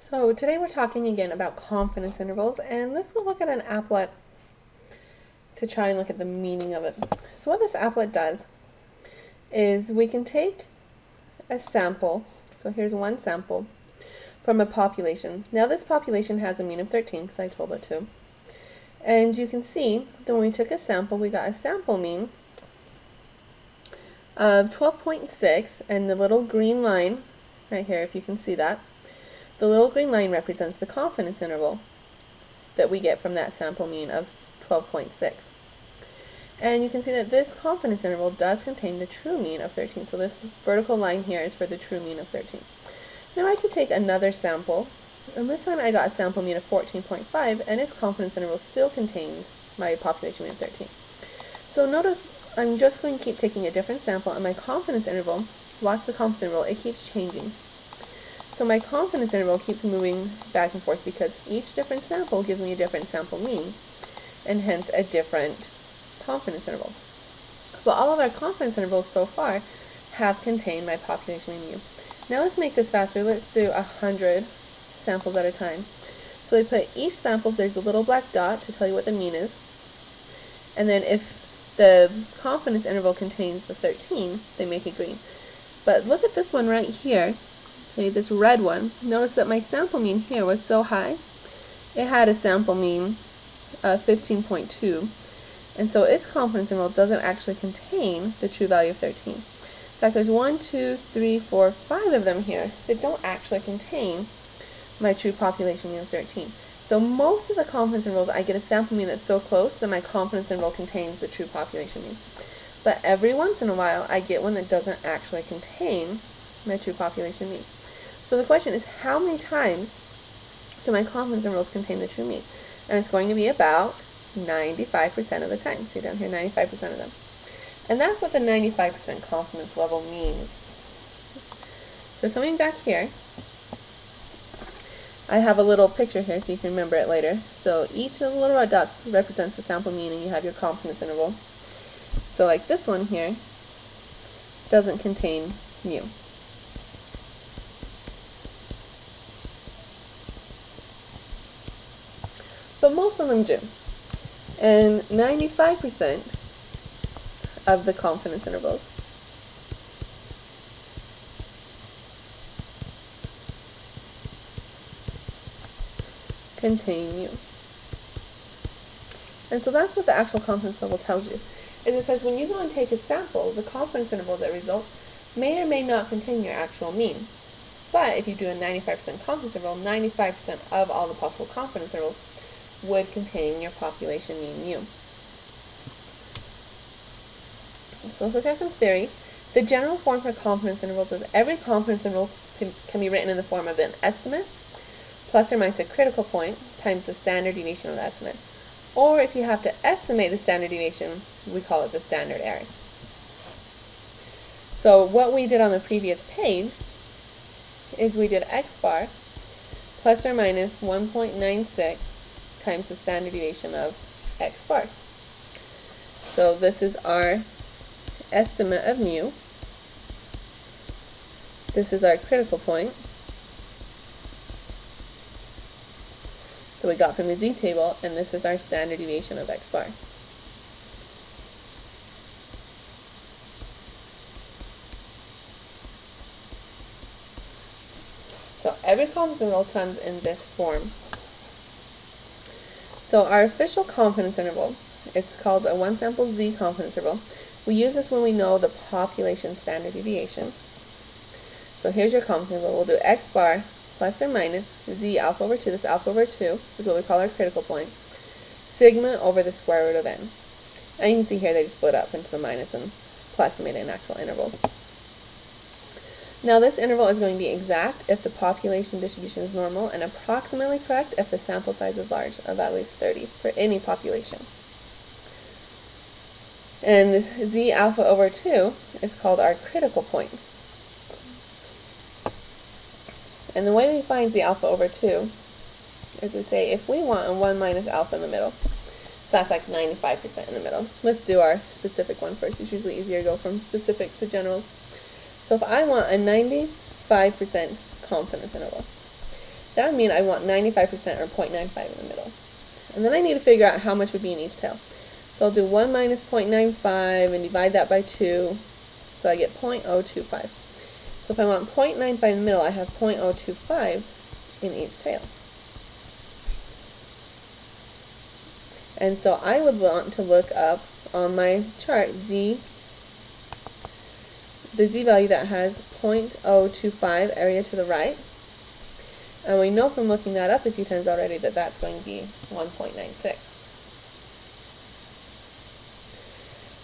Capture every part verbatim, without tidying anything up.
So today we're talking again about confidence intervals, and let's go look at an applet to try and look at the meaning of it. So what this applet does is we can take a sample, so here's one sample, from a population. Now this population has a mean of thirteen because I told it to. And you can see that when we took a sample, we got a sample mean of twelve point six, and the little green line right here, if you can see that, the little green line represents the confidence interval that we get from that sample mean of twelve point six. And you can see that this confidence interval does contain the true mean of thirteen. So this vertical line here is for the true mean of thirteen. Now I could take another sample, and this time I got a sample mean of fourteen point five, and its confidence interval still contains my population mean of thirteen. So notice I'm just going to keep taking a different sample, and my confidence interval, watch the confidence interval, it keeps changing. So my confidence interval keeps moving back and forth because each different sample gives me a different sample mean, and hence a different confidence interval. But all of our confidence intervals so far have contained my population mean mu. Now let's make this faster. Let's do one hundred samples at a time. So we put each sample, there's a little black dot to tell you what the mean is, and then if the confidence interval contains the thirteen, they make it green. But look at this one right here, okay, this red one. Notice that my sample mean here was so high, it had a sample mean of fifteen point two, and so its confidence interval doesn't actually contain the true value of thirteen. In fact, there's one, two, three, four, five of them here that don't actually contain my true population mean of thirteen. So most of the confidence intervals, I get a sample mean that's so close that my confidence interval contains the true population mean. But every once in a while, I get one that doesn't actually contain my true population mean. So the question is, how many times do my confidence intervals contain the true mean? And it's going to be about ninety-five percent of the time. See down here, ninety-five percent of them. And that's what the ninety-five percent confidence level means. So coming back here, I have a little picture here so you can remember it later. So each of the little red dots represents the sample mean, and you have your confidence interval. So like this one here doesn't contain mu. But most of them do. And ninety-five percent of the confidence intervals contain you. And so that's what the actual confidence level tells you. Is it says when you go and take a sample, the confidence interval that results may or may not contain your actual mean. But if you do a ninety-five percent confidence interval, ninety-five percent of all the possible confidence intervals would contain your population mean mu. So let's look at some theory. The general form for confidence intervals is every confidence interval can, can be written in the form of an estimate plus or minus a critical point times the standard deviation of the estimate. Or if you have to estimate the standard deviation, we call it the standard error. So what we did on the previous page is we did x bar plus or minus one point nine six times the standard deviation of x bar. So this is our estimate of mu. This is our critical point that we got from the z-table, and this is our standard deviation of x bar. So every confidence interval comes in this form. So our official confidence interval is called a one sample z confidence interval. We use this when we know the population standard deviation. So here's your confidence interval. We'll do x bar plus or minus z alpha over two, this alpha over two is what we call our critical point, sigma over the square root of n. And you can see here they just split up into the minus and plus and made an actual interval. Now this interval is going to be exact if the population distribution is normal, and approximately correct if the sample size is large of at least thirty for any population. And this z alpha over two is called our critical point. And the way we find z alpha over two is we say if we want a one minus alpha in the middle, so that's like ninety-five percent in the middle. Let's do our specific one first. It's usually easier to go from specifics to generals. So if I want a ninety-five percent confidence interval, That would mean I want ninety-five percent or zero point nine five in the middle. And then I need to figure out how much would be in each tail. So I'll do one minus zero point nine five and divide that by two, so I get zero point zero two five. So if I want zero point nine five in the middle, I have zero point zero two five in each tail. And so I would want to look up on my chart z, the z value that has zero point zero two five area to the right. And we know from looking that up a few times already that that's going to be one point nine six.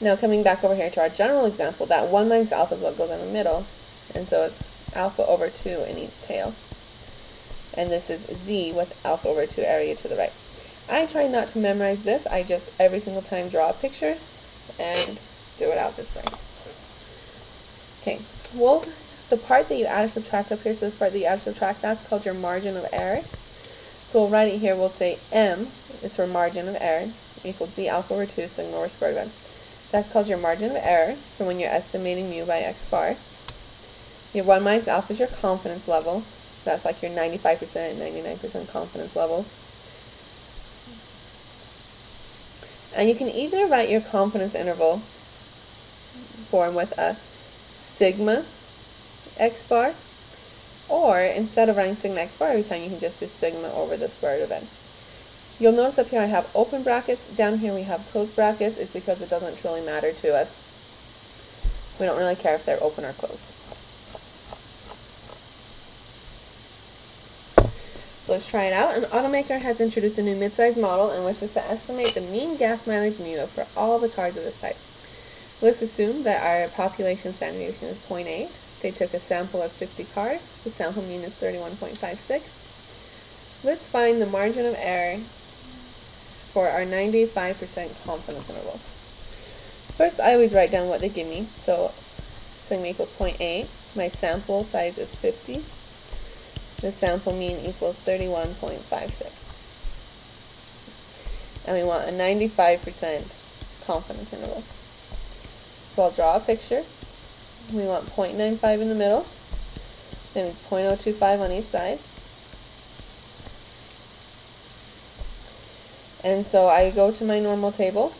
Now coming back over here to our general example, that one minus alpha is what goes in the middle. And so it's alpha over two in each tail. And this is z with alpha over two area to the right. I try not to memorize this. I just every single time draw a picture and do it out this way. Okay, well, the part that you add or subtract up here, so this part that you add or subtract, that's called your margin of error. So we'll write it here. We'll say m is for margin of error equals z alpha over two, sigma over square root. That's called your margin of error for when you're estimating mu by x bar. Your one minus alpha is your confidence level. That's like your ninety-five percent and ninety-nine percent confidence levels. And you can either write your confidence interval form with a sigma x bar, or instead of writing sigma x bar every time, you can just do sigma over the square root of n. You'll notice up here I have open brackets, down here we have closed brackets. It's because it doesn't truly matter to us. We don't really care if they're open or closed. So let's try it out. An automaker has introduced a new mid-sized model and wishes to estimate the mean gas mileage mu for all the cars of this type. Let's assume that our population standard deviation is zero point eight. They took a sample of fifty cars. The sample mean is thirty-one point five six. Let's find the margin of error for our ninety-five percent confidence interval. First, I always write down what they give me. So sigma equals zero point eight. My sample size is fifty. The sample mean equals thirty-one point five six. And we want a ninety-five percent confidence interval. So I'll draw a picture. We want zero point nine five in the middle. That means zero point zero two five on each side. And so I go to my normal table.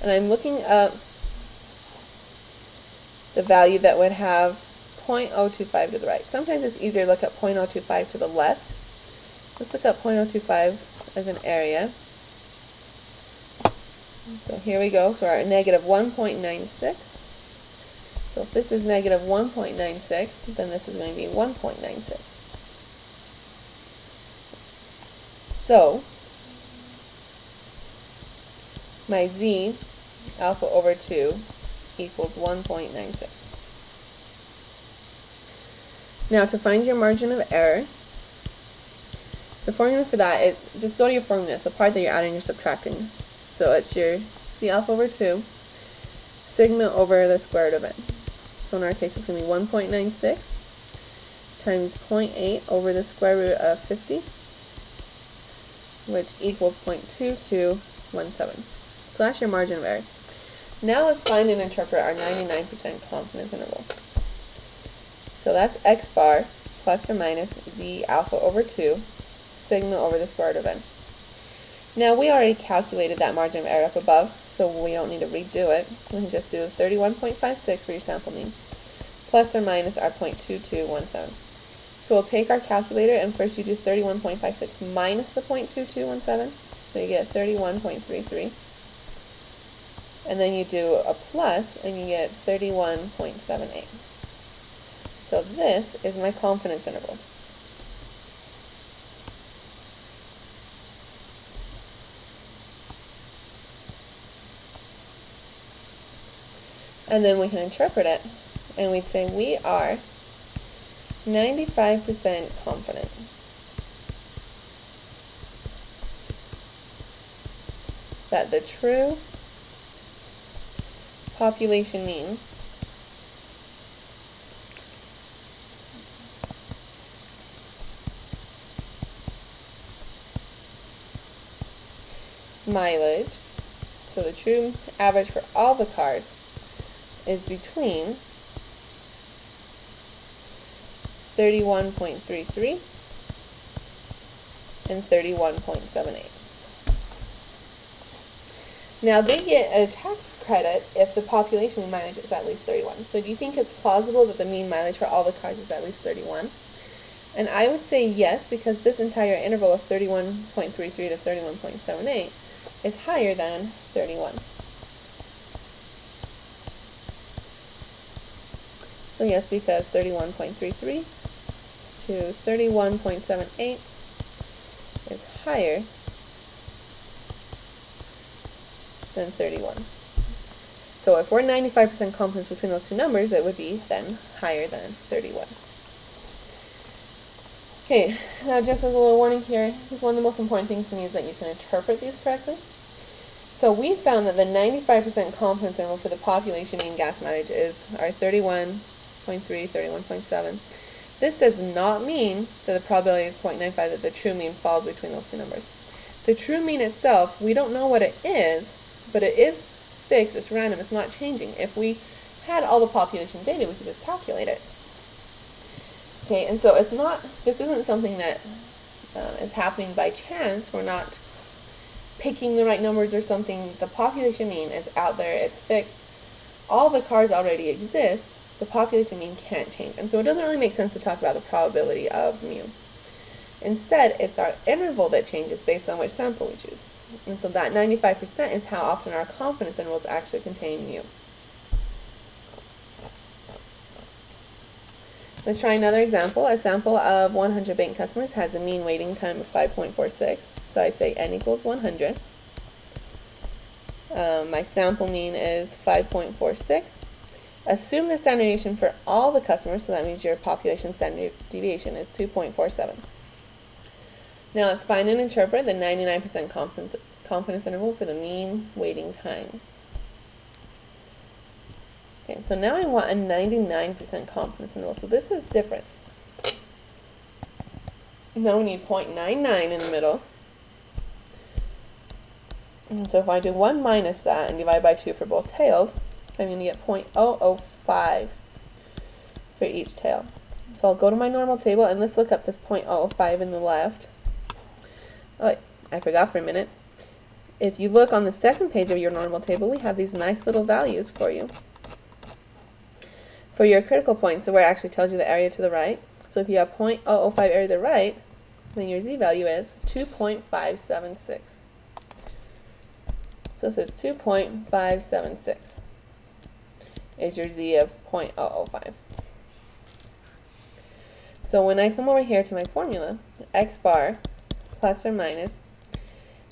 And I'm looking up the value that would have zero point zero two five to the right. Sometimes it's easier to look up zero point zero two five to the left. Let's look up zero point zero two five as an area. So here we go. So we're at negative one point nine six. So if this is negative one point nine six, then this is going to be one point nine six. So my z alpha over two equals one point nine six. Now to find your margin of error, the formula for that is just go to your formula. It's the part that you're adding or subtracting. So it's your z alpha over two sigma over the square root of n. So in our case it's going to be one point nine six times zero point eight over the square root of fifty, which equals zero point two two one seven. So that's your margin of error. Now let's find and interpret our ninety-nine percent confidence interval. So that's x bar plus or minus z alpha over two sigma over the square root of n. Now we already calculated that margin of error up above, so we don't need to redo it. We can just do thirty-one point five six for your sample mean, plus or minus our zero point two two one seven. So we'll take our calculator, and first you do thirty-one point five six minus the zero point two two one seven, so you get thirty-one point three three. And then you do a plus and you get thirty-one point seven eight. So this is my confidence interval. And then we can interpret it, and we'd say we are ninety-five percent confident. That the true population mean mileage, so the true average for all the cars is between thirty-one point three three and thirty-one point seven eight. Now, they get a tax credit if the population mileage is at least thirty-one. So do you think it's plausible that the mean mileage for all the cars is at least thirty-one? And I would say yes, because this entire interval of thirty-one point three three to thirty-one point seven eight is higher than thirty-one. So yes, because thirty-one point three three to thirty-one point seven eight is higher than thirty-one. So if we're ninety-five percent confidence between those two numbers, it would be then higher than thirty-one. Okay, now just as a little warning here, this is one of the most important things to me is that you can interpret these correctly. So we found that the ninety-five percent confidence interval for the population mean gas mileage is our thirty-one point three, thirty-one point seven. This does not mean that the probability is zero point nine five that the true mean falls between those two numbers. The true mean itself, we don't know what it is, but it is fixed, it's random, it's not changing. If we had all the population data, we could just calculate it. Okay, and so it's not, this isn't something that uh, is happening by chance. We're not picking the right numbers or something. The population mean is out there, it's fixed. All the cars already exist, the population mean can't change. And so it doesn't really make sense to talk about the probability of mu. Instead, it's our interval that changes based on which sample we choose. And so that ninety-five percent is how often our confidence intervals actually contain mu. Let's try another example. A sample of one hundred bank customers has a mean waiting time of five point four six. So I'd say n equals one hundred. Um, my sample mean is five point four six. Assume the standard deviation for all the customers, so that means your population standard deviation is two point four seven. Now let's find and interpret the ninety-nine percent confidence, confidence interval for the mean waiting time. Okay, so now I want a ninety-nine percent confidence interval, so this is different. Now we need zero point nine nine in the middle. And so if I do one minus that and divide by two for both tails, I'm going to get zero point zero zero five for each tail. So I'll go to my normal table and let's look up this zero point zero zero five in the left. Oh, I forgot for a minute. If you look on the second page of your normal table, we have these nice little values for you. For your critical points, so where it actually tells you the area to the right. So if you have zero point zero zero five area to the right, then your z value is two point five seven six. So this is two point five seven six is your z of zero point zero zero five. So when I come over here to my formula, x bar plus or minus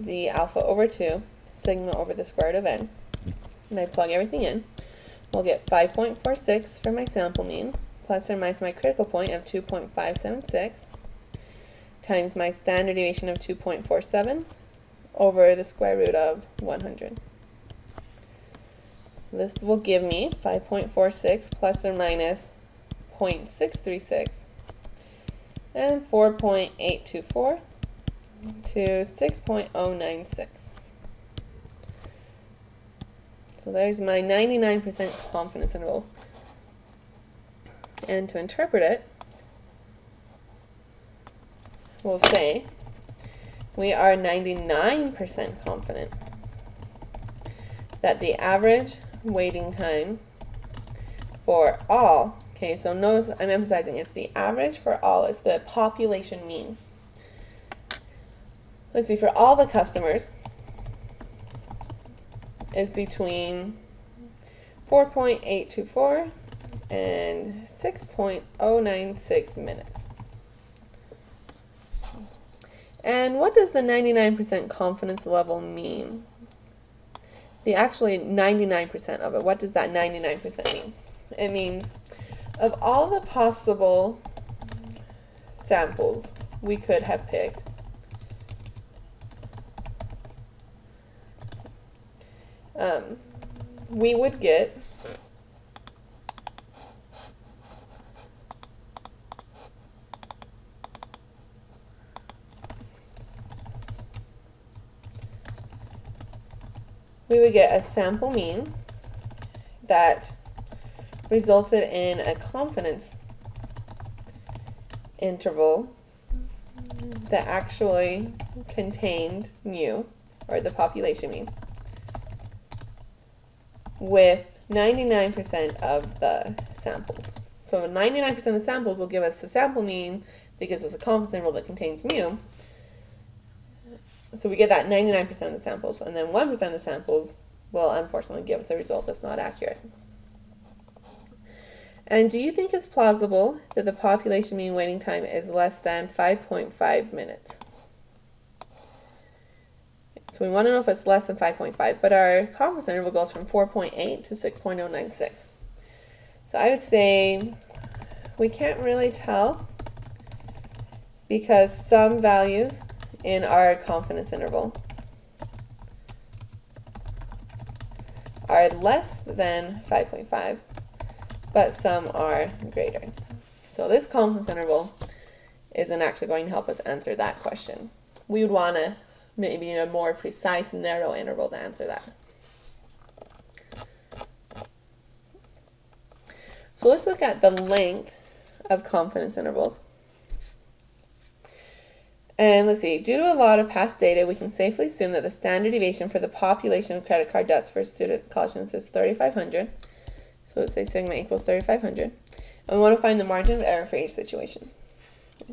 z alpha over two sigma over the square root of n, and I plug everything in, we'll get five point four six for my sample mean, plus or minus my critical point of two point five seven six, times my standard deviation of two point four seven, over the square root of one hundred. So this will give me five point four six plus or minus zero point six three six, and four point eight two four. to six point zero nine six. So there's my ninety-nine percent confidence interval. And to interpret it, we'll say we are ninety-nine percent confident that the average waiting time for all, okay, so notice I'm emphasizing it's the average for all, it's the population mean. Let's see, for all the customers, is between four point eight two four and six point zero nine six minutes. And what does the ninety-nine percent confidence level mean? The actually ninety-nine percent of it, what does that ninety-nine percent mean? It means of all the possible samples we could have picked, Um, we would get we would get a sample mean that resulted in a confidence interval that actually contained mu, or the population mean, with ninety-nine percent of the samples. So ninety-nine percent of the samples will give us the sample mean because it's a confidence interval that contains mu. So we get that ninety-nine percent of the samples, and then one percent of the samples will unfortunately give us a result that's not accurate. And do you think it's plausible that the population mean waiting time is less than five point five minutes? So we want to know if it's less than five point five, but our confidence interval goes from four point eight to six point zero nine six. So I would say we can't really tell because some values in our confidence interval are less than five point five, but some are greater. So this confidence interval isn't actually going to help us answer that question. We would want to maybe in a more precise, narrow interval to answer that. So let's look at the length of confidence intervals. And let's see, due to a lot of past data, we can safely assume that the standard deviation for the population of credit card debts for student college students is thirty-five hundred. So let's say sigma equals thirty-five hundred. And we want to find the margin of error for each situation.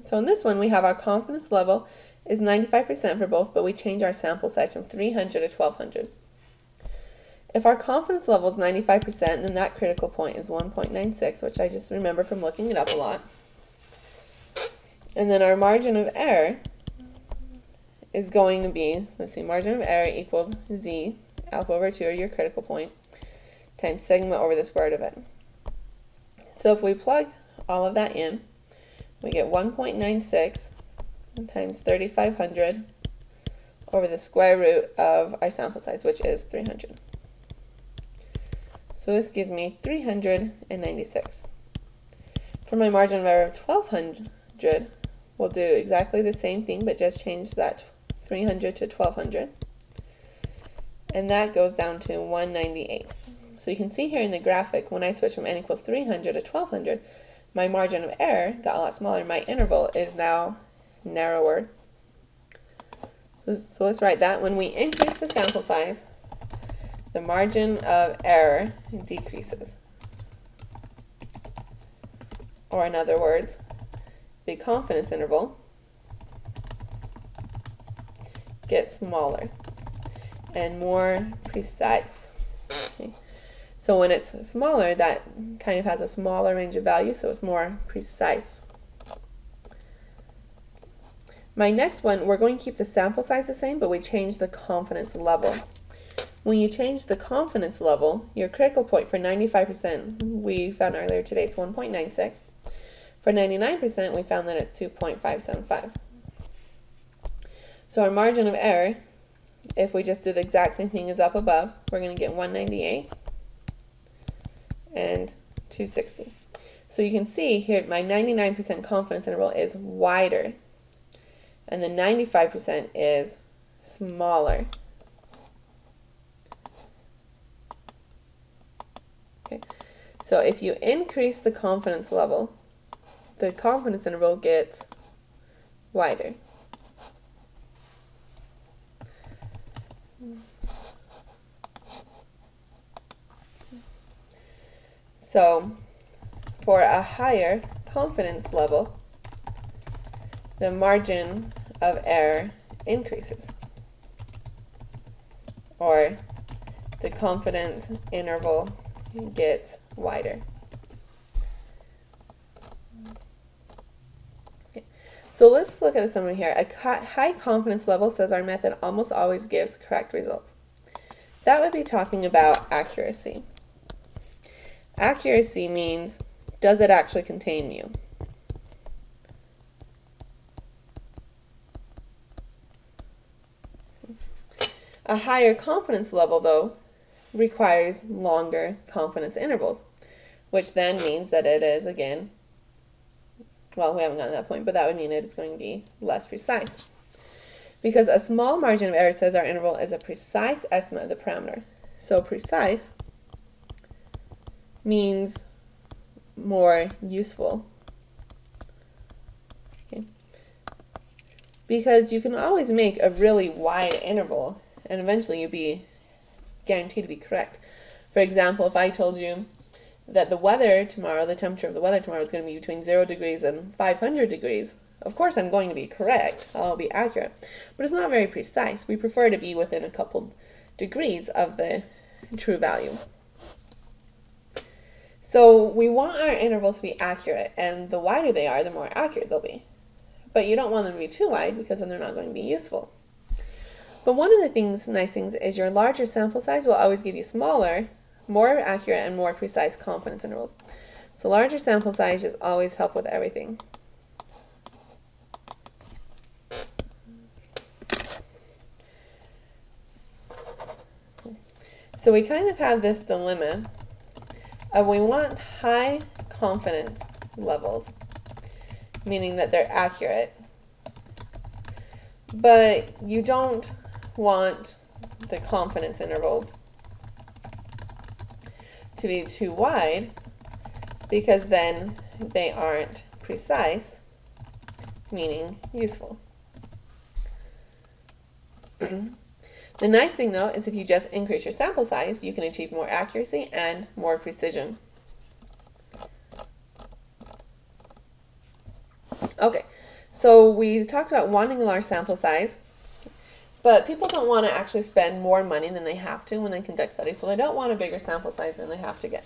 So in this one, we have our confidence level is ninety-five percent for both, but we change our sample size from three hundred to twelve hundred. If our confidence level is ninety-five percent, then that critical point is one point nine six, which I just remember from looking it up a lot. And then our margin of error is going to be, let's see, margin of error equals z, alpha over two, or your critical point, times sigma over the square root of it. So if we plug all of that in, we get one point nine six times thirty-five hundred over the square root of our sample size, which is three hundred. So this gives me three hundred ninety-six. For my margin of error of twelve hundred, we'll do exactly the same thing, but just change that three hundred to twelve hundred. And that goes down to one ninety-eight. So you can see here in the graphic, when I switch from n equals three hundred to twelve hundred, my margin of error got a lot smaller. My interval is now narrower. So let's write that. When we increase the sample size, the margin of error decreases. Or in other words, the confidence interval gets smaller and more precise. Okay. So when it's smaller, that kind of has a smaller range of values, so it's more precise. My next one, we're going to keep the sample size the same, but we change the confidence level. When you change the confidence level, your critical point for ninety-five percent, we found earlier today, it's one point nine six. For ninety-nine percent, we found that it's two point five seven five. So our margin of error, if we just do the exact same thing as up above, we're going to get one ninety-eight and two sixty. So you can see here my ninety-nine percent confidence interval is wider, and the ninety-five percent is smaller. Okay. So if you increase the confidence level, the confidence interval gets wider. So for a higher confidence level, the margin of error increases, or the confidence interval gets wider. Okay. So let's look at the summary here. A high confidence level says our method almost always gives correct results. That would be talking about accuracy. Accuracy means, does it actually contain mu? A higher confidence level, though, requires longer confidence intervals, which then means that it is, again, well, we haven't gotten to that point, but that would mean it is going to be less precise. Because a small margin of error says our interval is a precise estimate of the parameter. So precise means more useful. Okay. Because you can always make a really wide interval and eventually you'll be guaranteed to be correct. For example, if I told you that the weather tomorrow, the temperature of the weather tomorrow is going to be between zero degrees and five hundred degrees, of course I'm going to be correct, I'll be accurate, but it's not very precise. We prefer to be within a couple degrees of the true value. So we want our intervals to be accurate, and the wider they are, the more accurate they'll be. But you don't want them to be too wide, because then they're not going to be useful. But one of the things, nice things, is your larger sample size will always give you smaller, more accurate, and more precise confidence intervals. So larger sample size just always help with everything. So we kind of have this dilemma of we want high confidence levels, meaning that they're accurate, but you don't want the confidence intervals to be too wide, because then they aren't precise, meaning useful. The nice thing though is if you just increase your sample size, you can achieve more accuracy and more precision. Okay, so we talked about wanting a large sample size, but people don't want to actually spend more money than they have to when they conduct studies, so they don't want a bigger sample size than they have to get.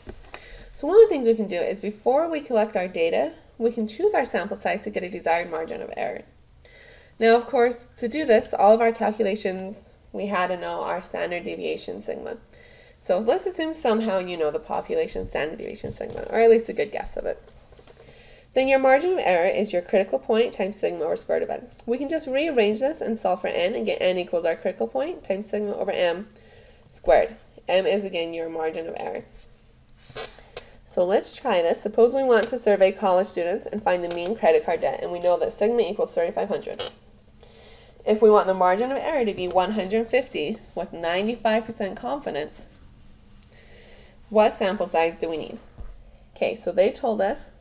So one of the things we can do is before we collect our data, we can choose our sample size to get a desired margin of error. Now, of course, to do this, all of our calculations, we had to know our standard deviation sigma. So let's assume somehow you know the population standard deviation sigma, or at least a good guess of it. Then your margin of error is your critical point times sigma over square root of n. We can just rearrange this and solve for n and get n equals our critical point times sigma over m squared. M is again your margin of error. So let's try this. Suppose we want to survey college students and find the mean credit card debt, and we know that sigma equals thirty-five hundred. If we want the margin of error to be one hundred fifty with ninety-five percent confidence, what sample size do we need? Okay, so they told us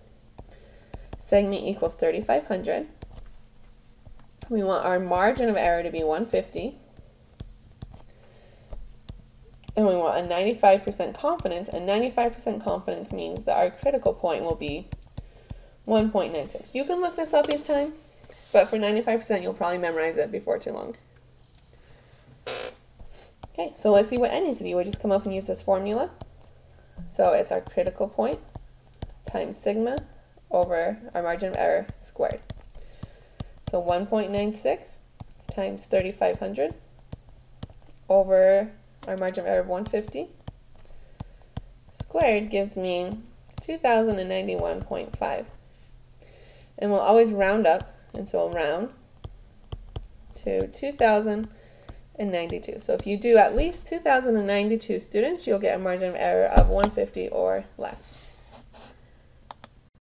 sigma equals thirty-five hundred. We want our margin of error to be one hundred fifty. And we want a ninety-five percent confidence, and ninety-five percent confidence means that our critical point will be one point nine six. You can look this up each time, but for ninety-five percent, you'll probably memorize it before too long. Okay, so let's see what n needs to be. We'll just come up and use this formula. So it's our critical point times sigma over our margin of error squared. So one point nine six times thirty-five hundred over our margin of error of one hundred fifty squared gives me two thousand ninety-one point five. And we'll always round up, and so we'll round to two thousand ninety-two. So if you do at least two thousand ninety-two students, you'll get a margin of error of one hundred fifty or less.